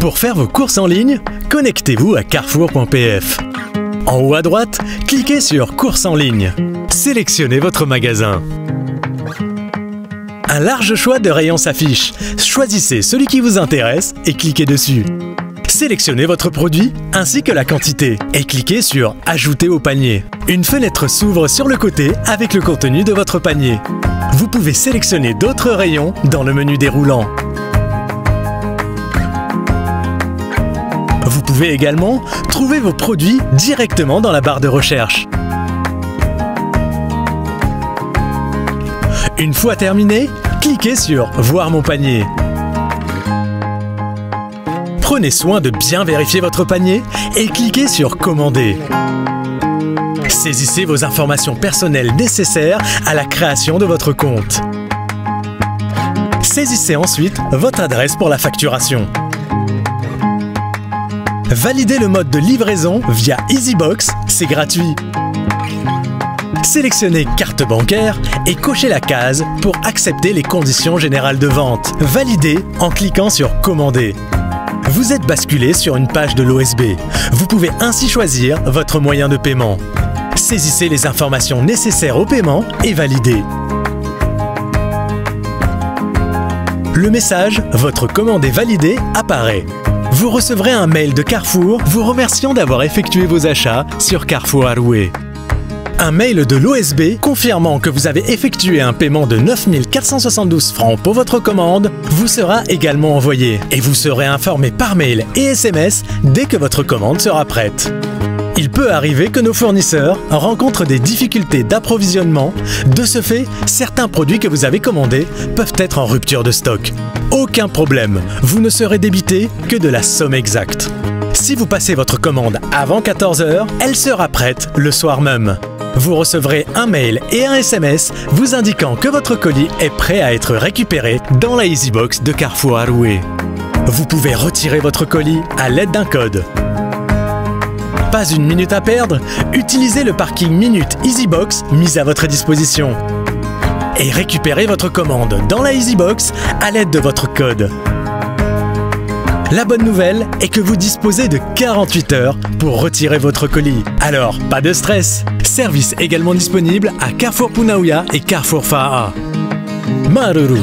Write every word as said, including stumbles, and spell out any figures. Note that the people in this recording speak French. Pour faire vos courses en ligne, connectez-vous à carrefour point p f. En haut à droite, cliquez sur « Courses en ligne ». Sélectionnez votre magasin. Un large choix de rayons s'affiche. Choisissez celui qui vous intéresse et cliquez dessus. Sélectionnez votre produit ainsi que la quantité et cliquez sur « Ajouter au panier ». Une fenêtre s'ouvre sur le côté avec le contenu de votre panier. Vous pouvez sélectionner d'autres rayons dans le menu déroulant. Vous pouvez également trouver vos produits directement dans la barre de recherche. Une fois terminé, cliquez sur « Voir mon panier ». Prenez soin de bien vérifier votre panier et cliquez sur « Commander ». Saisissez vos informations personnelles nécessaires à la création de votre compte. Saisissez ensuite votre adresse pour la facturation. Validez le mode de livraison via Easybox, c'est gratuit. Sélectionnez « Carte bancaire » et cochez la case pour accepter les conditions générales de vente. Validez en cliquant sur « Commander ». Vous êtes basculé sur une page de l'O S B. Vous pouvez ainsi choisir votre moyen de paiement. Saisissez les informations nécessaires au paiement et validez. Le message « Votre commande est validée » apparaît. Vous recevrez un mail de Carrefour vous remerciant d'avoir effectué vos achats sur Carrefour Arue. Un mail de l'O S B confirmant que vous avez effectué un paiement de neuf mille quatre cent soixante-douze francs pour votre commande vous sera également envoyé et vous serez informé par mail et S M S dès que votre commande sera prête. Il peut arriver que nos fournisseurs rencontrent des difficultés d'approvisionnement. De ce fait, certains produits que vous avez commandés peuvent être en rupture de stock. Aucun problème, vous ne serez débité que de la somme exacte. Si vous passez votre commande avant quatorze heures, elle sera prête le soir même. Vous recevrez un mail et un S M S vous indiquant que votre colis est prêt à être récupéré dans la Easybox de Carrefour Arue. Vous pouvez retirer votre colis à l'aide d'un code. Pas une minute à perdre, utilisez le parking Minute Easybox mis à votre disposition. Et récupérez votre commande dans la Easybox à l'aide de votre code. La bonne nouvelle est que vous disposez de quarante-huit heures pour retirer votre colis. Alors, pas de stress. Service également disponible à Carrefour Punaauia et Carrefour Fa'a. Maruru.